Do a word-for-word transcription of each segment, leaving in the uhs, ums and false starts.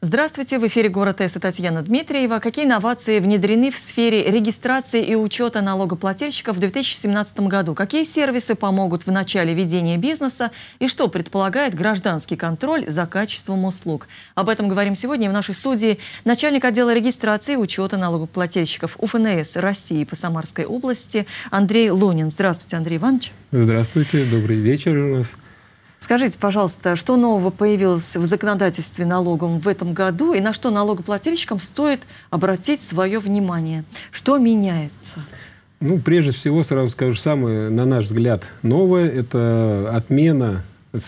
Здравствуйте, в эфире «Город С» и Татьяна Дмитриева. Какие новации внедрены в сфере регистрации и учета налогоплательщиков в две тысячи семнадцатом году? Какие сервисы помогут в начале ведения бизнеса? И что предполагает гражданский контроль за качеством услуг? Об этом говорим сегодня в нашей студии начальник отдела регистрации и учета налогоплательщиков У Ф Н С России по Самарской области Андрей Лунин. Здравствуйте, Андрей Иванович. Здравствуйте, добрый вечер у нас. Скажите, пожалуйста, что нового появилось в законодательстве налогом в этом году и на что налогоплательщикам стоит обратить свое внимание? Что меняется? Ну, прежде всего, сразу скажу, самое, на наш взгляд, новое – это отмена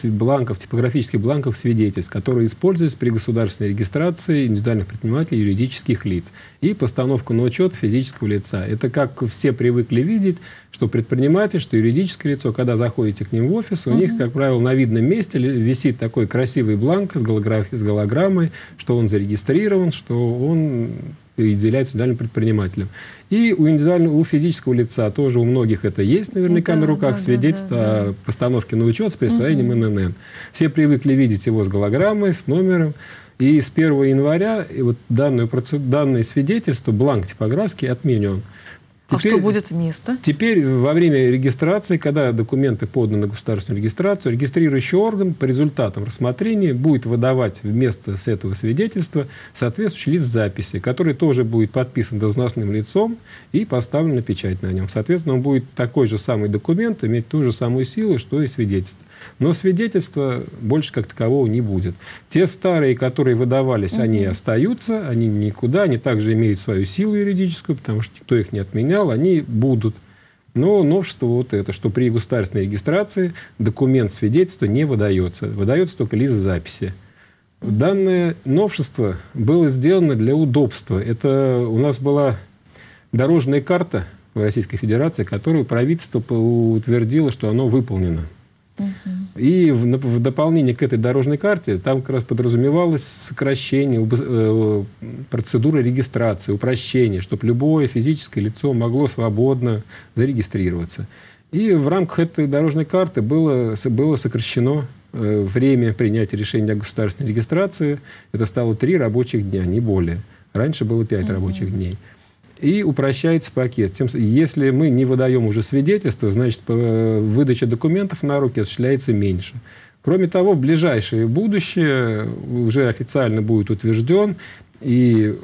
бланков, типографических бланков свидетельств, которые используются при государственной регистрации индивидуальных предпринимателей юридических лиц и постановку на учет физического лица. Это как все привыкли видеть, что предприниматель, что юридическое лицо, когда заходите к ним в офис, у [S2] Mm-hmm. [S1] Них, как правило, на видном месте висит такой красивый бланк с голограммой, что он зарегистрирован, что он является индивидуальным предпринимателем. И у индивидуального, у физического лица тоже у многих это есть наверняка да, на руках, да, свидетельство да, да, да. о постановке на учет с присвоением угу. И Н Н. Все привыкли видеть его с голограммой, с номером. И с первого января и вот данную, данное свидетельство, бланк типографский, отменен. Теперь, а что будет вместо? Теперь во время регистрации, когда документы поданы на государственную регистрацию, регистрирующий орган по результатам рассмотрения будет выдавать вместо с этого свидетельства соответствующий лист записи, который тоже будет подписан должностным лицом и поставлена печать на нем. Соответственно, он будет такой же самый документ, иметь ту же самую силу, что и свидетельство. Но свидетельства больше как такового не будет. Те старые, которые выдавались, Mm-hmm. они остаются, они никуда, они также имеют свою силу юридическую, потому что никто их не отменял. Они будут. Но новшество вот это, что при государственной регистрации документ свидетельства не выдается. Выдается только лист записи. Данное новшество было сделано для удобства. Это у нас была дорожная карта в Российской Федерации, которую правительство утвердило, что оно выполнено. И в, в дополнение к этой дорожной карте там как раз подразумевалось сокращение э, процедуры регистрации, упрощение, чтобы любое физическое лицо могло свободно зарегистрироваться. И в рамках этой дорожной карты было, было сокращено э, время принятия решения о государственной регистрации. Это стало три рабочих дня, не более. Раньше было пять Mm-hmm. рабочих дней. И упрощается пакет. Тем, если мы не выдаем уже свидетельство, значит, выдача документов на руки осуществляется меньше. Кроме того, в ближайшее будущее уже официально будет утвержден и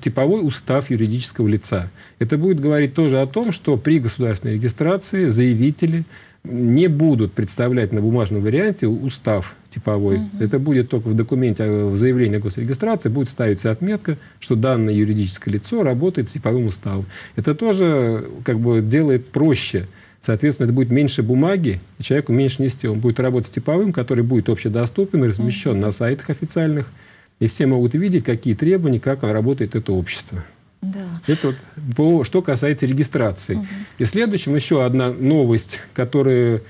типовой устав юридического лица. Это будет говорить тоже о том, что при государственной регистрации заявители не будут представлять на бумажном варианте устав типовой. Угу. Это будет только в документе, в заявлении о госрегистрации будет ставиться отметка, что данное юридическое лицо работает с типовым уставом. Это тоже как бы делает проще. Соответственно, это будет меньше бумаги, и человеку меньше нести. Он будет работать с типовым, который будет общедоступен и размещен угу. на сайтах официальных. И все могут видеть, какие требования, как работает это общество. Да. Это вот по, что касается регистрации. Угу. И следующим еще одна новость, которую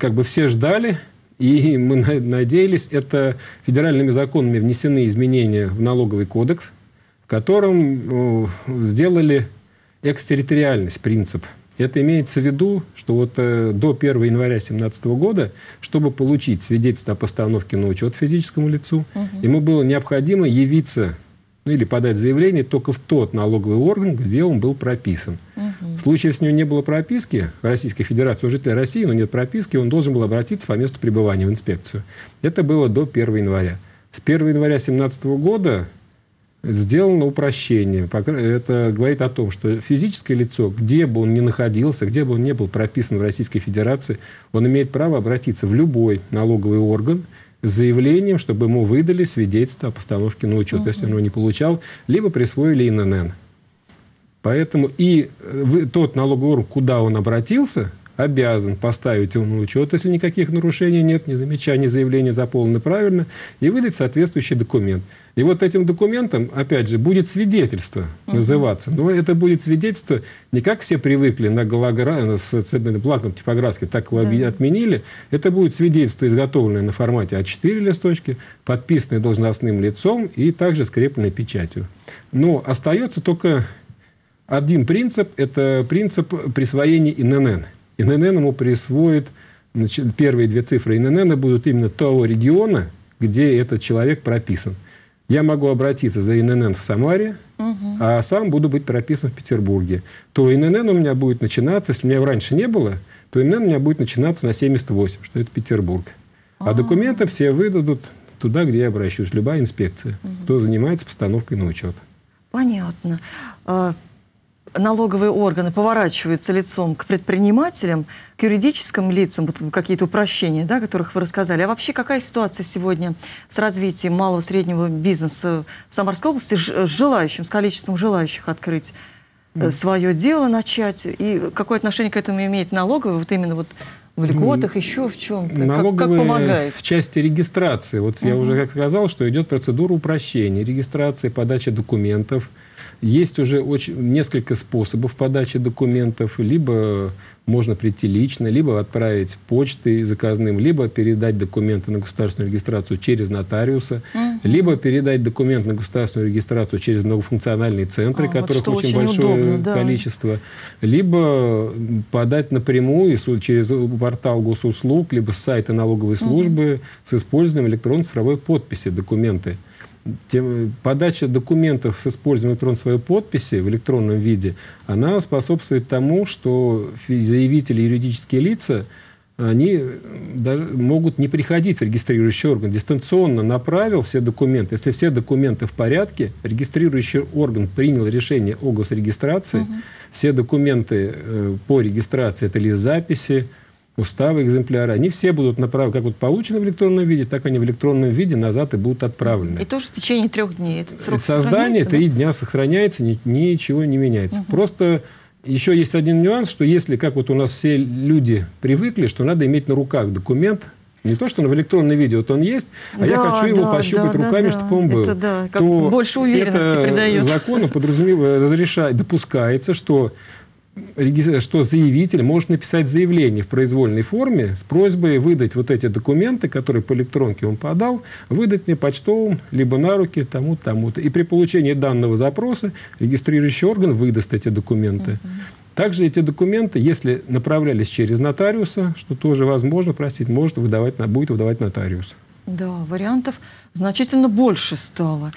как бы все ждали, и мы надеялись, это федеральными законами внесены изменения в налоговый кодекс, в котором сделали экстерриториальность принцип. Это имеется в виду, что вот э, до первого января две тысячи семнадцатого года, чтобы получить свидетельство о постановке на учет физическому лицу, угу. ему было необходимо явиться ну, или подать заявление только в тот налоговый орган, где он был прописан. Угу. В случае, если у него не было прописки, в Российской Федерации, у жителя России, но нет прописки, он должен был обратиться по месту пребывания в инспекцию. Это было до первого января. С первого января две тысячи семнадцатого года сделано упрощение. Это говорит о том, что физическое лицо, где бы он ни находился, где бы он ни был прописан в Российской Федерации, он имеет право обратиться в любой налоговый орган с заявлением, чтобы ему выдали свидетельство о постановке на учет, угу. если он его не получал, либо присвоили И Н Н. Поэтому и тот налоговый орган, куда он обратился, обязан поставить его на учет, если никаких нарушений нет, ни замечаний, заявления заполнены правильно, и выдать соответствующий документ. И вот этим документом, опять же, будет свидетельство Uh-huh. называться. Но это будет свидетельство не как все привыкли на голограмме, с бланком типографским, так его Yeah. отменили. Это будет свидетельство, изготовленное на формате А четыре листочки, подписанное должностным лицом и также скрепленное печатью. Но остается только один принцип, это принцип присвоения И Н Н. И Н Н ему присвоит, значит, первые две цифры И Н Н будут именно того региона, где этот человек прописан. Я могу обратиться за ИНН в Самаре, угу. а сам буду быть прописан в Петербурге. То ИНН у меня будет начинаться, если у меня раньше не было, то ИНН у меня будет начинаться на семьдесят восемь, что это Петербург. А, а документы все выдадут туда, где я обращусь, любая инспекция, угу. кто занимается постановкой на учет. Понятно. А налоговые органы поворачиваются лицом к предпринимателям, к юридическим лицам, вот какие-то упрощения, да, которых вы рассказали. А вообще какая ситуация сегодня с развитием малого и среднего бизнеса в Самарской области с желающим, с количеством желающих открыть mm. свое дело, начать? И какое отношение к этому имеет налоговый, вот именно вот в льготах, еще в чем-то? Как, как помогает? В части регистрации. Вот mm-hmm. я уже как сказал, что идет процедура упрощения, регистрации, подачи документов. Есть уже очень, несколько способов подачи документов. Либо можно прийти лично, либо отправить почтой заказным, либо передать документы на государственную регистрацию через нотариуса, mm-hmm. либо передать документ на государственную регистрацию через многофункциональные центры, а, которых вот очень, очень большое удобно, количество. Да. Либо подать напрямую через портал госуслуг, либо с сайта налоговой службы mm-hmm. с использованием электронной цифровой подписи документы. Тем, подача документов с использованием электронной своей подписи в электронном виде, она способствует тому, что заявители юридические лица, они даже могут не приходить в регистрирующий орган. Дистанционно направил все документы. Если все документы в порядке, регистрирующий орган принял решение о госрегистрации, угу. все документы э, по регистрации, это лист записи, уставы, экземпляры, они все будут направлены, как вот получены в электронном виде, так они в электронном виде назад и будут отправлены. И тоже в течение трех дней этот срок создание три дня сохраняется, ничего не меняется. Угу. Просто еще есть один нюанс, что если, как вот у нас все люди привыкли, что надо иметь на руках документ, не то, что он в электронном виде, вот он есть, а да, я хочу его да, пощупать да, руками, да, чтобы он был. Это, да, как то больше уверенности придает. Закону подразумевает, разрешает, допускается, что что заявитель может написать заявление в произвольной форме с просьбой выдать вот эти документы, которые по электронке он подал, выдать мне почтовым, либо на руки тому, тому-то. И при получении данного запроса регистрирующий орган выдаст эти документы. Uh-huh. Также эти документы, если направлялись через нотариуса, что тоже возможно, простите, может выдавать, будет выдавать нотариус. Да, вариантов значительно больше стало.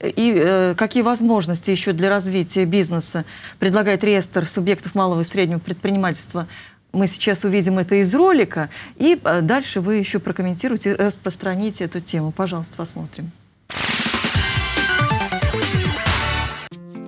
И э, какие возможности еще для развития бизнеса предлагает реестр субъектов малого и среднего предпринимательства? Мы сейчас увидим это из ролика. И дальше вы еще прокомментируете, распространите эту тему. Пожалуйста, посмотрим.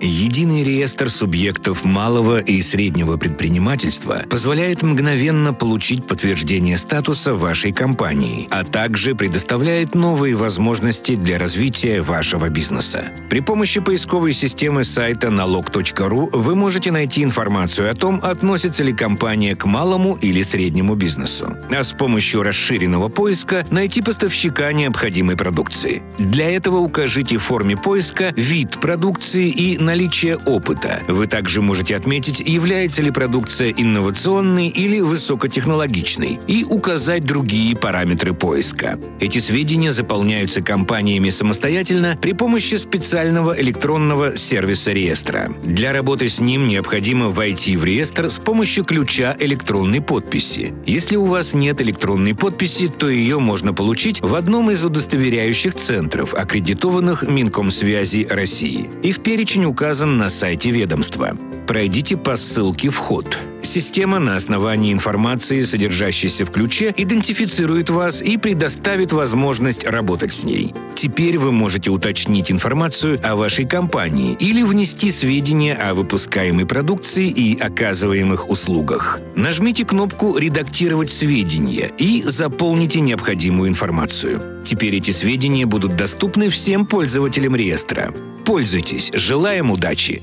Единый реестр субъектов малого и среднего предпринимательства позволяет мгновенно получить подтверждение статуса вашей компании, а также предоставляет новые возможности для развития вашего бизнеса. При помощи поисковой системы сайта налог точка ру вы можете найти информацию о том, относится ли компания к малому или среднему бизнесу, а с помощью расширенного поиска найти поставщика необходимой продукции. Для этого укажите в форме поиска вид продукции и наличие наличие опыта. Вы также можете отметить, является ли продукция инновационной или высокотехнологичной, и указать другие параметры поиска. Эти сведения заполняются компаниями самостоятельно при помощи специального электронного сервиса реестра. Для работы с ним необходимо войти в реестр с помощью ключа электронной подписи. Если у вас нет электронной подписи, то ее можно получить в одном из удостоверяющих центров, аккредитованных Минкомсвязи России. Их перечень указан на сайте ведомства. Пройдите по ссылке «Вход». Система на основании информации, содержащейся в ключе, идентифицирует вас и предоставит возможность работать с ней. Теперь вы можете уточнить информацию о вашей компании или внести сведения о выпускаемой продукции и оказываемых услугах. Нажмите кнопку «Редактировать сведения» и заполните необходимую информацию. Теперь эти сведения будут доступны всем пользователям реестра. Пользуйтесь! Желаем удачи!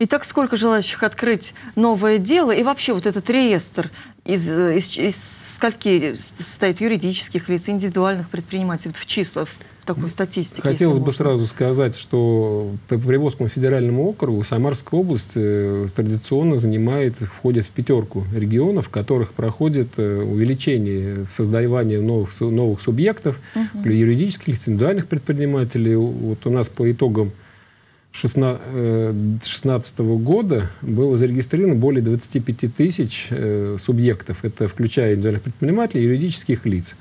Итак, сколько желающих открыть новое дело? И вообще вот этот реестр из, из, из скольки состоит юридических лиц, индивидуальных предпринимателей в числах, в такой статистике? Хотелось бы сразу сказать, что по Приволжскому федеральному округу Самарская область традиционно занимает, входит в пятерку регионов, в которых проходит увеличение создавания новых, новых субъектов, угу. юридических лиц, индивидуальных предпринимателей. Вот у нас по итогам две тысячи шестнадцатого года было зарегистрировано более двадцати пяти тысяч э, субъектов. Это включая индивидуальных предпринимателей и юридических лиц.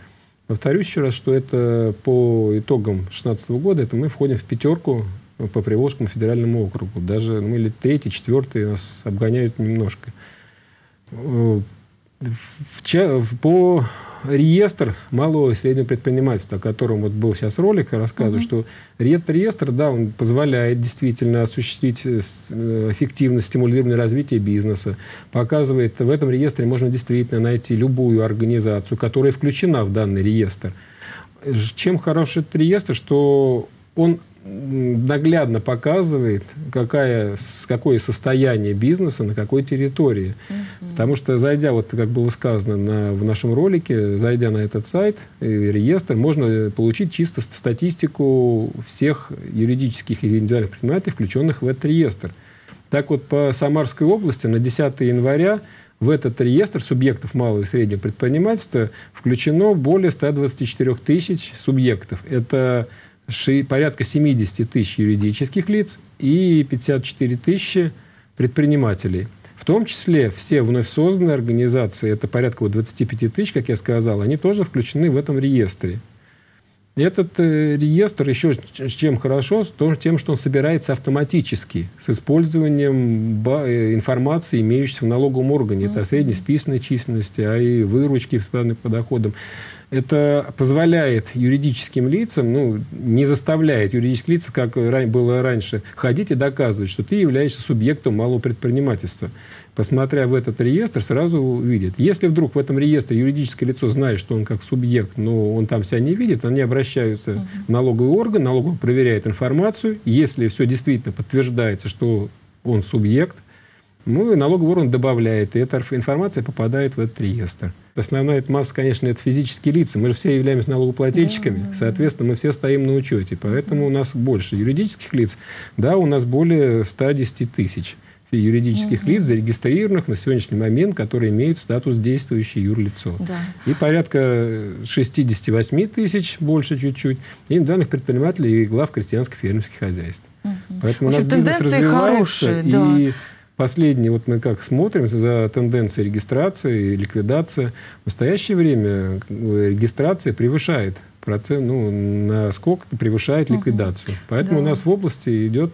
Повторюсь еще раз, что это по итогам две тысячи шестнадцатого года, это мы входим в пятерку по Приволжскому федеральному округу. Даже мы или третий, четвертый, нас обгоняют немножко. По реестр малого и среднего предпринимательства, о котором вот был сейчас ролик, рассказываю, mm-hmm. что реестр, да, он позволяет действительно осуществить эффективно стимулированное развитие бизнеса, показывает, в этом реестре можно действительно найти любую организацию, которая включена в данный реестр. Чем хорош этот реестр, что он наглядно показывает, какая, какое состояние бизнеса на какой территории. Mm-hmm. Потому что, зайдя, вот как было сказано на, в нашем ролике, зайдя на этот сайт, реестр, можно получить чисто статистику всех юридических и индивидуальных предпринимателей, включенных в этот реестр. Так вот, по Самарской области на десятое января в этот реестр субъектов малого и среднего предпринимательства включено более ста двадцати четырёх тысяч субъектов. Это порядка семидесяти тысяч юридических лиц и пятидесяти четырёх тысяч предпринимателей. В том числе все вновь созданные организации, это порядка двадцати пяти тысяч, как я сказал, они тоже включены в этом реестре. Этот реестр еще чем хорошо, тем, что он собирается автоматически с использованием информации, имеющейся в налоговом органе. Это о средней списанной численности, а и выручки по доходам. Это позволяет юридическим лицам, ну, не заставляет юридических лиц, как было раньше, ходить и доказывать, что ты являешься субъектом малого предпринимательства. Посмотря в этот реестр, сразу увидит. Если вдруг в этом реестре юридическое лицо знает, что он как субъект, но он там себя не видит, они обращаются [S2] Uh-huh. [S1] В налоговый орган, налоговый проверяет информацию. Если все действительно подтверждается, что он субъект, ну, налоговый орган добавляет, и эта информация попадает в этот реестр. Основная масса, конечно, это физические лица. Мы же все являемся налогоплательщиками, соответственно, мы все стоим на учете. Поэтому у нас больше юридических лиц. Да, у нас более ста десяти тысяч юридических лиц, зарегистрированных на сегодняшний момент, которые имеют статус действующее юрлицо. Да. И порядка шестидесяти восьми тысяч, больше чуть-чуть, индивидуальных предпринимателей и глав крестьянско-фермерских хозяйств. Угу. Поэтому в общем, у нас бизнес развивается. Хорошие, да. И последние, вот мы как смотрим за тенденцией регистрации и ликвидации, в настоящее время регистрация превышает процент, ну, насколько превышает ликвидацию. Поэтому да. у нас в области идет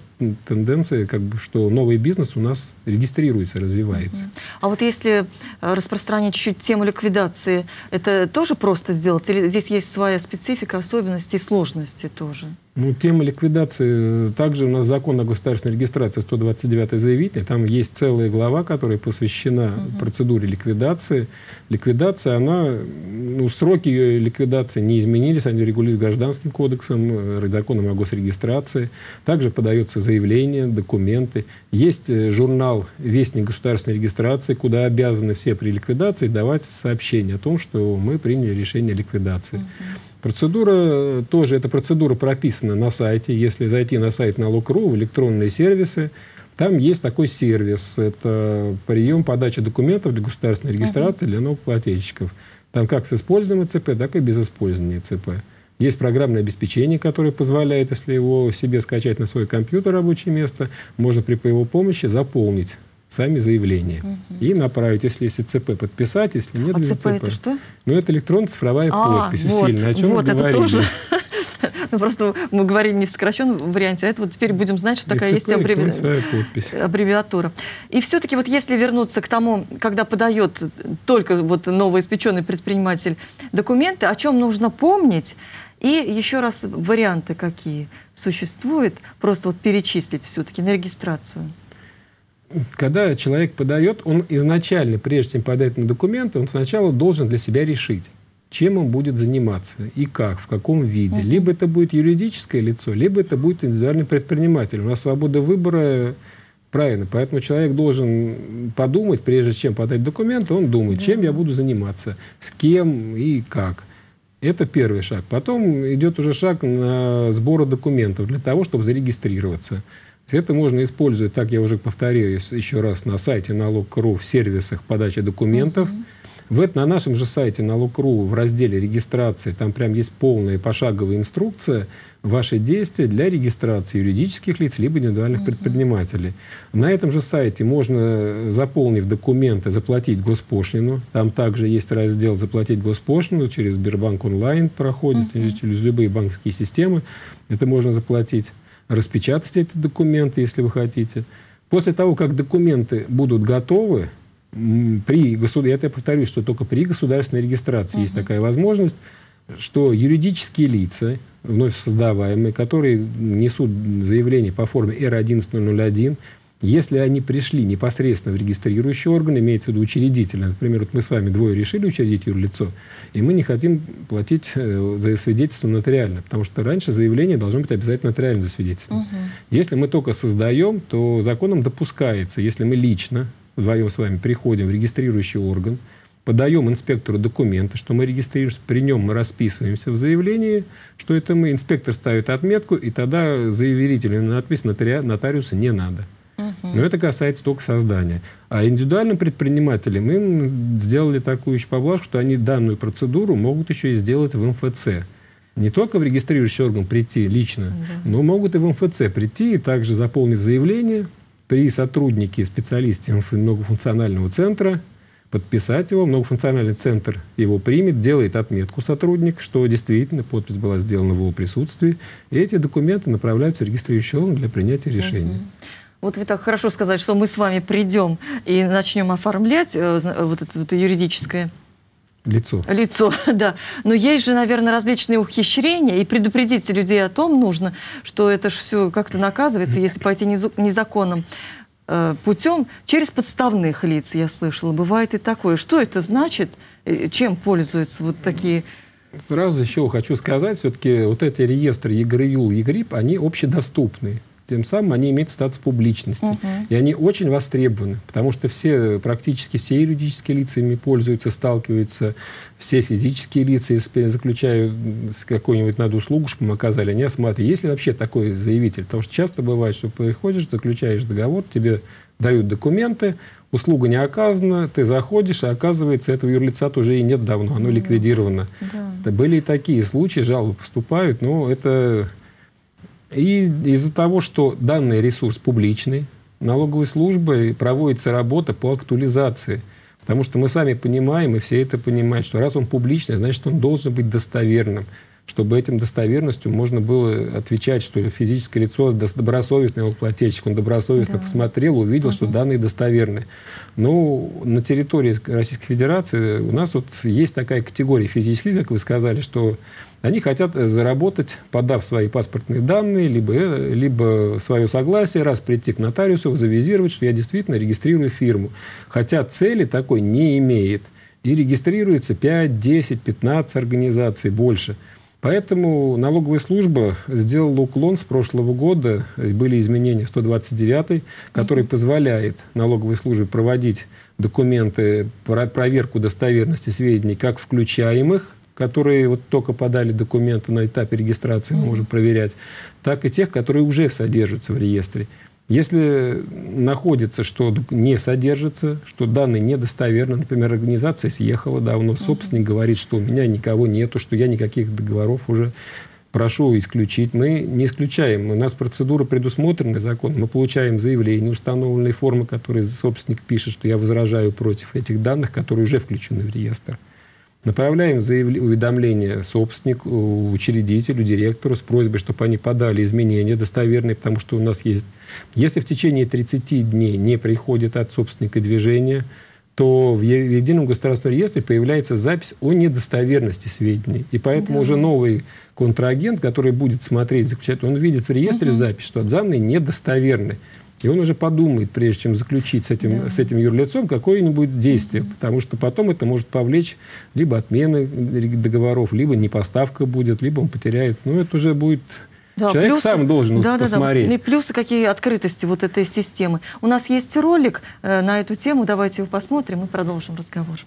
тенденция, как бы, что новый бизнес у нас регистрируется, развивается. А вот если распространить чуть-чуть тему ликвидации, это тоже просто сделать? Или здесь есть своя специфика, особенности и сложности тоже? Ну, тема ликвидации. Также у нас закон о государственной регистрации сто двадцать девятый заявительный. Там есть целая глава, которая посвящена угу. процедуре ликвидации. Ликвидация, она, ну, сроки ее ликвидации не изменились. Они регулируют гражданским кодексом, законом о госрегистрации. Также подается заявление, документы. Есть журнал «Вестник государственной регистрации», куда обязаны все при ликвидации давать сообщение о том, что мы приняли решение о ликвидации. Угу. Процедура тоже, эта процедура прописана на сайте. Если зайти на сайт налог точка ру в электронные сервисы, там есть такой сервис. Это прием подачи документов для государственной регистрации для налогоплательщиков. Там как с использованием ЦП, так и без использования ЦП. Есть программное обеспечение, которое позволяет, если его себе скачать на свой компьютер, рабочее место, можно при его помощи заполнить сами заявления. Угу. И направить, если есть ЦП, подписать, если нет, а ЦП. ЦП это что? Ну, это электронная цифровая а, подпись, вот, усиленная. О чем вот, мы говорили? Тоже... Ну, просто мы говорили не в сокращенном варианте, а это вот теперь будем знать, что такая есть аббревиатура. И все-таки вот если вернуться к тому, когда подает только вот новоиспеченный предприниматель документы, о чем нужно помнить, и еще раз варианты какие существуют, просто вот перечислить все-таки на регистрацию. Когда человек подает, он изначально, прежде чем подать на документы, он сначала должен для себя решить, чем он будет заниматься и как, в каком виде. Либо это будет юридическое лицо, либо это будет индивидуальный предприниматель. У нас свобода выбора правильно. Поэтому человек должен подумать, прежде чем подать документы, он думает, чем я буду заниматься, с кем и как. Это первый шаг. Потом идет уже шаг на сбор документов для того, чтобы зарегистрироваться. Это можно использовать, так я уже повторяю еще раз, на сайте налог точка ру в сервисах подачи документов. Mm-hmm. Вот на нашем же сайте налог точка ру в разделе регистрации, там прям есть полная пошаговая инструкция, ваши действия для регистрации юридических лиц либо индивидуальных предпринимателей. На этом же сайте можно, заполнив документы, заплатить госпошлину. Там также есть раздел «Заплатить госпошлину», через Сбербанк онлайн проходит, или через любые банковские системы. Это можно заплатить, распечатать эти документы, если вы хотите. После того, как документы будут готовы, при государ... я, я повторюсь, что только при государственной регистрации Uh-huh. есть такая возможность, что юридические лица, вновь создаваемые, которые несут заявление по форме Р одиннадцать ноль ноль один, если они пришли непосредственно в регистрирующий орган, имеется в виду учредителя, например, вот мы с вами двое решили учредить юрлицо, и мы не хотим платить за свидетельство нотариально, потому что раньше заявление должно быть обязательно нотариально засвидетельствовано. Uh-huh. Если мы только создаем, то законом допускается, если мы лично вдвоем с вами приходим в регистрирующий орган, подаем инспектору документы, что мы регистрируемся, при нем мы расписываемся в заявлении, что это мы. Инспектор ставит отметку, и тогда заявителю надпись нотари... нотариуса не надо. Угу. Но это касается только создания. А индивидуальным предпринимателям им сделали такую еще поблажку, что они данную процедуру могут еще и сделать в МФЦ. Не только в регистрирующий орган прийти лично, да, но могут и в МФЦ прийти, и также заполнив заявление, при сотруднике, специалисте многофункционального центра, подписать его, многофункциональный центр его примет, делает отметку сотрудник, что действительно подпись была сделана в его присутствии, и эти документы направляются в регистрирующий орган для принятия решения. Вот вы так хорошо сказали, что мы с вами придем и начнем оформлять вот это, это юридическое... Лицо. Лицо, да. Но есть же, наверное, различные ухищрения, и предупредить людей о том нужно, что это же все как-то наказывается, если пойти незаконным э, путем. Через подставных лиц, я слышала, бывает и такое. Что это значит? Чем пользуются вот такие... Сразу еще хочу сказать, все-таки вот эти реестры ЕГРЮЛ, ЕГРИП, они общедоступны. Тем самым они имеют статус публичности. Uh-huh. И они очень востребованы, потому что все, практически все юридические лица ими пользуются, сталкиваются, все физические лица, если заключают какую-нибудь надо услугу, чтобы мы оказали, они осматривают. Есть ли вообще такой заявитель? Потому что часто бывает, что приходишь, заключаешь договор, тебе дают документы, услуга не оказана, ты заходишь, а оказывается, этого юрлица-то уже и нет давно, оно ликвидировано. Uh-huh. Были и такие случаи, жалобы поступают, но это... И из-за того, что данный ресурс публичный, налоговой службой проводится работа по актуализации. Потому что мы сами понимаем, и все это понимают, что раз он публичный, значит, он должен быть достоверным. Чтобы этим достоверностью можно было отвечать, что физическое лицо добросовестный налогоплательщик, он добросовестно да. посмотрел, увидел, угу. что данные достоверны. Но на территории Российской Федерации у нас вот есть такая категория физических, как вы сказали, что они хотят заработать, подав свои паспортные данные, либо, либо свое согласие, раз прийти к нотариусу, завизировать, что я действительно регистрирую фирму. Хотя цели такой не имеет. И регистрируется пять, десять, пятнадцать организаций, больше. Поэтому налоговая служба сделала уклон с прошлого года. Были изменения сто двадцать девятой, который позволяет налоговой службе проводить документы, проверку достоверности сведений, как включаемых, которые вот только подали документы на этапе регистрации, мы можем проверять, так и тех, которые уже содержатся в реестре. Если находится, что не содержится, что данные недостоверны, например, организация съехала давно, собственник говорит, что у меня никого нету, что я никаких договоров уже прошу исключить, мы не исключаем. У нас процедура предусмотрена законом, мы получаем заявление, установленные формы, которые собственник пишет, что я возражаю против этих данных, которые уже включены в реестр. Направляем уведомление собственнику, учредителю, директору с просьбой, чтобы они подали изменения достоверные, потому что у нас есть... Если в течение тридцати дней не приходит от собственника движения, то в Едином государственном реестре появляется запись о недостоверности сведений. И поэтому да. уже новый контрагент, который будет смотреть, заключать, он видит в реестре угу. запись, что данные недостоверны. И он уже подумает, прежде чем заключить с этим, да. с этим юрлицом какое-нибудь действие, да. потому что потом это может повлечь либо отмены договоров, либо непоставка будет, либо он потеряет. Ну, это уже будет... Да, человек плюсы, сам должен да, посмотреть. Да, да. И плюсы, какие открытости вот этой системы. У нас есть ролик на эту тему, давайте его посмотрим и продолжим разговор.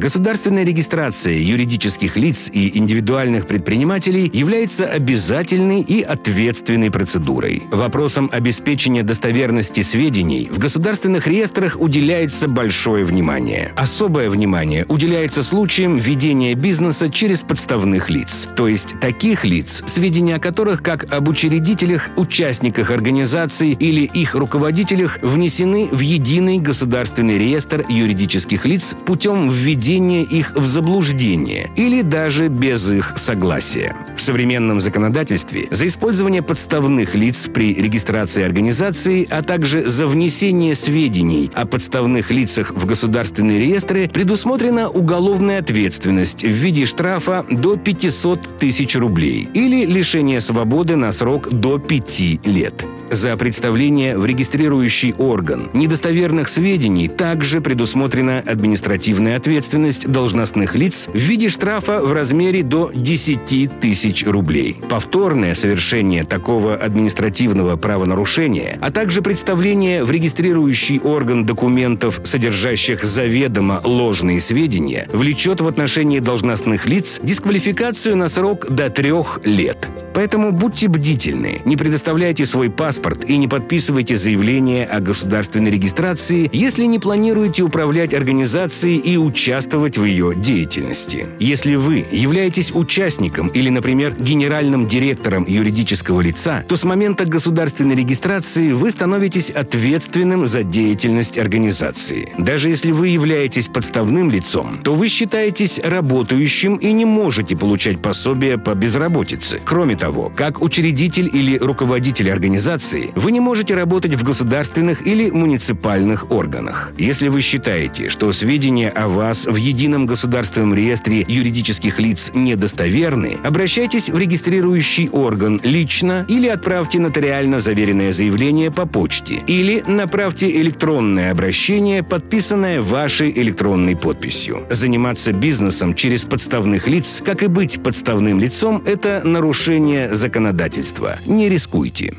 Государственная регистрация юридических лиц и индивидуальных предпринимателей является обязательной и ответственной процедурой. Вопросам обеспечения достоверности сведений в государственных реестрах уделяется большое внимание. Особое внимание уделяется случаям ведения бизнеса через подставных лиц, то есть таких лиц, сведения о которых как об учредителях, участниках организаций или их руководителях внесены в Единый государственный реестр юридических лиц путем введения их в заблуждение или даже без их согласия. В современном законодательстве за использование подставных лиц при регистрации организации, а также за внесение сведений о подставных лицах в государственные реестры предусмотрена уголовная ответственность в виде штрафа до пятисот тысяч рублей или лишение свободы на срок до пяти лет. За представление в регистрирующий орган недостоверных сведений также предусмотрена административная ответственность должностных лиц в виде штрафа в размере до десяти тысяч рублей. Повторное совершение такого административного правонарушения, а также представление в регистрирующий орган документов, содержащих заведомо ложные сведения, влечет в отношении должностных лиц дисквалификацию на срок до трех лет. Поэтому будьте бдительны, не предоставляйте свой паспорт и не подписывайте заявление о государственной регистрации, если не планируете управлять организацией и участвовать в ее деятельности. Если вы являетесь участником или, например, генеральным директором юридического лица, то с момента государственной регистрации вы становитесь ответственным за деятельность организации. Даже если вы являетесь подставным лицом, то вы считаетесь работающим и не можете получать пособие по безработице. Кроме того, как учредитель или руководитель организации, вы не можете работать в государственных или муниципальных органах. Если вы считаете, что сведения о вас в Едином государственном реестре юридических лиц недостоверны, обращайтесь в регистрирующий орган лично или отправьте нотариально заверенное заявление по почте или направьте электронное обращение, подписанное вашей электронной подписью. Заниматься бизнесом через подставных лиц, как и быть подставным лицом, это нарушение законодательства. Не рискуйте.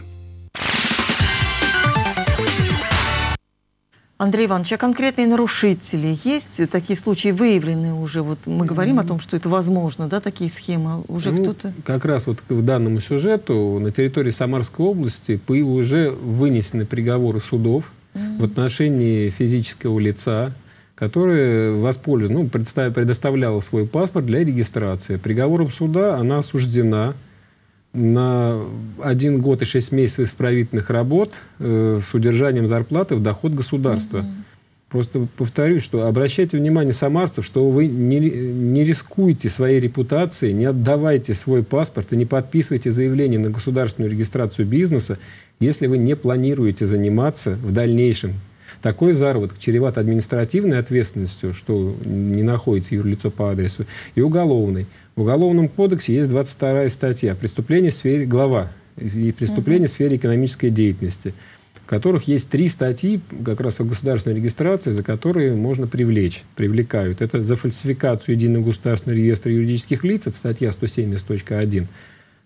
Андрей Иванович, а конкретные нарушители есть? Такие случаи выявлены уже? Вот мы говорим о том, что это возможно, да, такие схемы? Уже ну, кто-то... Как раз вот к данному сюжету на территории Самарской области по его уже вынесены приговоры судов mm-hmm. в отношении физического лица, которая воспользовалась, ну, предоставляла свой паспорт для регистрации. Приговором суда она осуждена на один год и шесть месяцев исправительных работ э, с удержанием зарплаты в доход государства. Mm-hmm. Просто повторюсь, что обращайте внимание самарцев, что вы не, не рискуете своей репутацией, не отдавайте свой паспорт и не подписывайте заявление на государственную регистрацию бизнеса, если вы не планируете заниматься в дальнейшем. Такой заработок чреват административной ответственностью, что не находится юрлицо по адресу, и уголовной. В Уголовном кодексе есть двадцать вторая статья «Преступление в сфере, глава, и преступление в сфере экономической деятельности», в которых есть три статьи как раз о государственной регистрации, за которые можно привлечь, привлекают. Это за фальсификацию Единого государственного реестра юридических лиц, это статья сто семьдесят точка один,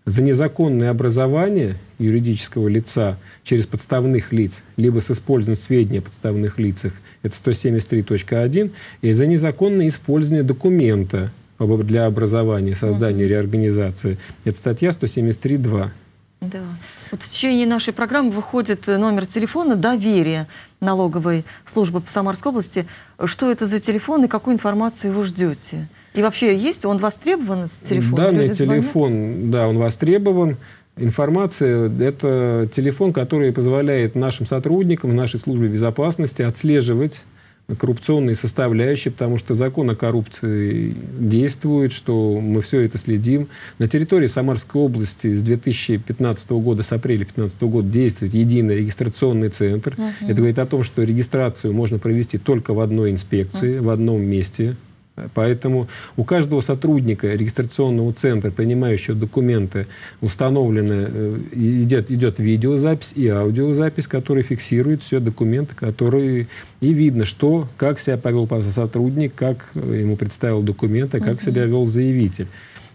за незаконное образование юридического лица через подставных лиц, либо с использованием сведений о подставных лицах, это сто семьдесят три точка один, и за незаконное использование документа для образования, создания, реорганизации, это статья сто семьдесят три точка два. Да. Вот в течение нашей программы выходит номер телефона доверия налоговой службы по Самарской области. Что это за телефон и какую информацию вы ждете? И вообще есть? Он востребован, этот телефон? Данный телефон, да, он востребован. Информация – это телефон, который позволяет нашим сотрудникам, нашей службе безопасности отслеживать коррупционные составляющие, потому что закон о коррупции действует, что мы все это следим. На территории Самарской области с две тысячи пятнадцатого года, с апреля две тысячи пятнадцатого года действует единый регистрационный центр. Uh-huh. Это говорит о том, что регистрацию можно провести только в одной инспекции, uh-huh. в одном месте. Поэтому у каждого сотрудника регистрационного центра, принимающего документы, установлена, идет, идет видеозапись и аудиозапись, которые фиксируют все документы, которые и видно, что, как себя повел сотрудник, как ему представил документы, как [S2] Okay. [S1] Себя вел заявитель.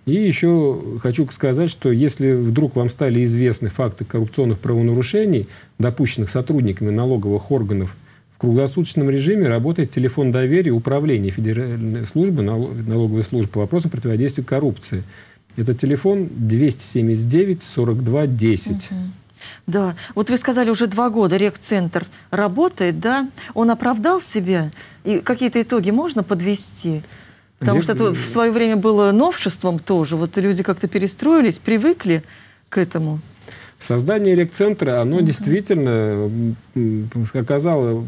И еще хочу сказать, что если вдруг вам стали известны факты коррупционных правонарушений, допущенных сотрудниками налоговых органов, в В круглосуточном режиме работает телефон доверия управления Федеральной службы, налоговой службы по вопросам противодействия коррупции. Это телефон двести семьдесят девять сорок два десять. Угу. Да. Вот вы сказали, уже два года регцентр работает, да? Он оправдал себя? И какие-то итоги можно подвести? Потому Рек... что это в свое время было новшеством тоже. Вот люди как-то перестроились, привыкли к этому. Создание регцентра, оно [S2] Uh-huh. [S1] Действительно оказало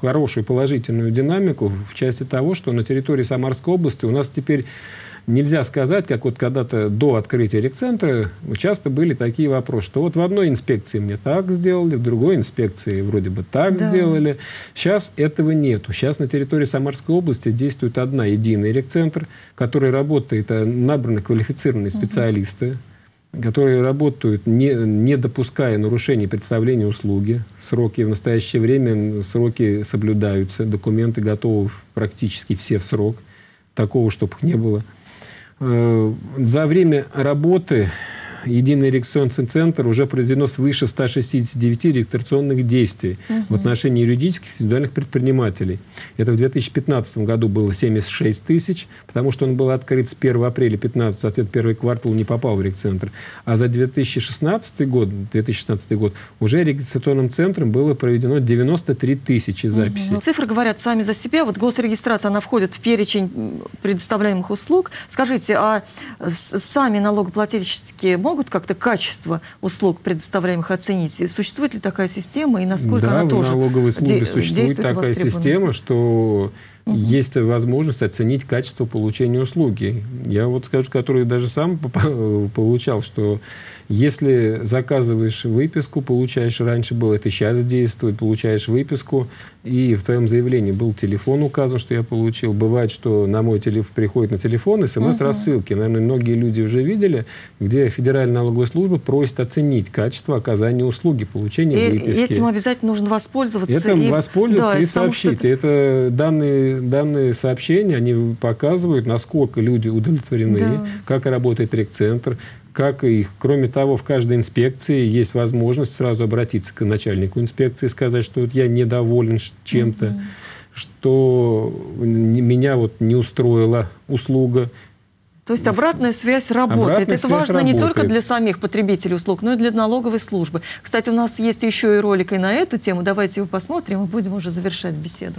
хорошую положительную динамику в части того, что на территории Самарской области у нас теперь нельзя сказать, как вот когда-то до открытия регцентра часто были такие вопросы, что вот в одной инспекции мне так сделали, в другой инспекции вроде бы так [S2] Да. [S1] Сделали. Сейчас этого нету. Сейчас на территории Самарской области действует одна единая регцентр, который работает, набраны квалифицированные [S2] Uh-huh. [S1] Специалисты, которые работают, не, не допуская нарушений представления услуги. Сроки в настоящее время сроки соблюдаются, документы готовы практически все в срок. Такого, чтобы их не было. За время работы единый регистрационный центр уже произведено свыше ста шестидесяти девяти регистрационных действий угу. в отношении юридических и индивидуальных предпринимателей. Это в две тысячи пятнадцатом году было семьдесят шесть тысяч, потому что он был открыт с первого апреля две тысячи пятнадцатого, соответственно, первый квартал не попал в регцентр. А за две тысячи шестнадцатый год, две тысячи шестнадцатый год уже регистрационным центром было проведено девяносто три тысячи записей. Угу. Цифры говорят сами за себя. Вот госрегистрация, она входит в перечень предоставляемых услуг. Скажите, а сами налогоплательщики могут могут как-то качество услуг, предоставляемых, оценить? Существует ли такая система и насколько да, она тоже действует? Да, в налоговой службе существует такая система, что угу. есть возможность оценить качество получения услуги. Я вот скажу, которую даже сам получал, что если заказываешь выписку, получаешь, раньше было, это сейчас действует, получаешь выписку, и в твоем заявлении был телефон указан, что я получил. Бывает, что на мой телефон приходит на телефон смс-рассылки. Угу. Наверное, многие люди уже видели, где Федеральная налоговая служба просит оценить качество оказания услуги, получения и, выписки. Этим обязательно нужно воспользоваться. Этим и... воспользоваться да, и сообщить. Что... Это данные Данные сообщения, они показывают, насколько люди удовлетворены, да. как работает регцентр, как их. Кроме того, в каждой инспекции есть возможность сразу обратиться к начальнику инспекции, сказать, что вот я недоволен чем-то, угу. что меня вот не устроила услуга. То есть обратная связь работает. Обратная Это связь важно работает. Не только для самих потребителей услуг, но и для налоговой службы. Кстати, у нас есть еще и ролик и на эту тему. Давайте его посмотрим и будем уже завершать беседу.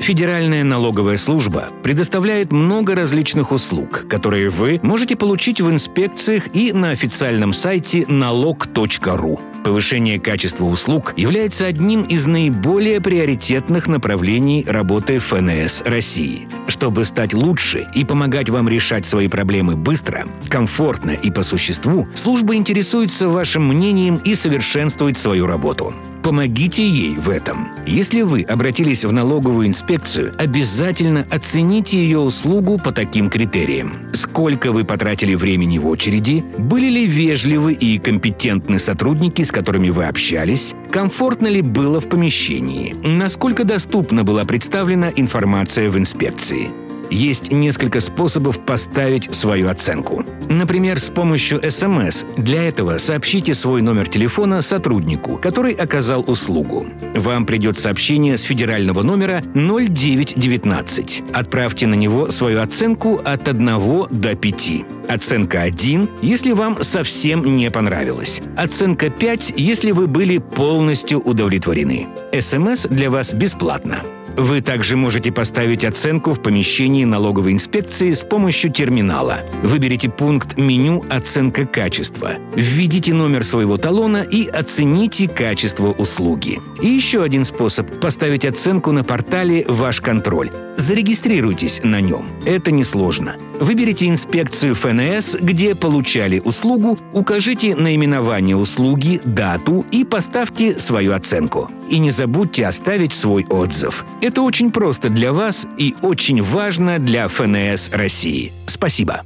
Федеральная налоговая служба предоставляет много различных услуг, которые вы можете получить в инспекциях и на официальном сайте налог точка ру. Повышение качества услуг является одним из наиболее приоритетных направлений работы ФНС России. Чтобы стать лучше и помогать вам решать свои проблемы быстро, комфортно и по существу, служба интересуется вашим мнением и совершенствует свою работу. Помогите ей в этом. Если вы обратились в налоговую инспекцию, обязательно оцените ее услугу по таким критериям. Сколько вы потратили времени в очереди, были ли вежливы и компетентны сотрудники, с которыми вы общались, комфортно ли было в помещении, насколько доступно была представлена информация в инспекции. Есть несколько способов поставить свою оценку. Например, с помощью эс эм эс. Для этого сообщите свой номер телефона сотруднику, который оказал услугу. Вам придет сообщение с федерального номера ноль девять девятнадцать. Отправьте на него свою оценку от одного до пяти. Оценка один, если вам совсем не понравилось. Оценка пять, если вы были полностью удовлетворены. эс эм эс для вас бесплатно. Вы также можете поставить оценку в помещении налоговой инспекции с помощью терминала. Выберите пункт меню «Оценка качества». Введите номер своего талона и оцените качество услуги. И еще один способ – поставить оценку на портале «Ваш контроль». Зарегистрируйтесь на нем. Это несложно. Выберите инспекцию эф эн эс, где получали услугу, укажите наименование услуги, дату и поставьте свою оценку. И не забудьте оставить свой отзыв. Это очень просто для вас и очень важно для эф эн эс России. Спасибо.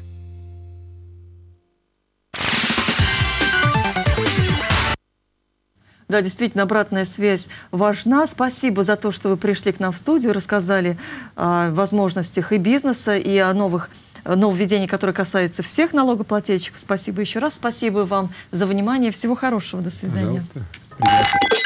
Да, действительно, обратная связь важна. Спасибо за то, что вы пришли к нам в студию, рассказали о возможностях и бизнеса, и о новых нововведений, которые касаются всех налогоплательщиков. Спасибо еще раз. Спасибо вам за внимание. Всего хорошего. До свидания. Пожалуйста.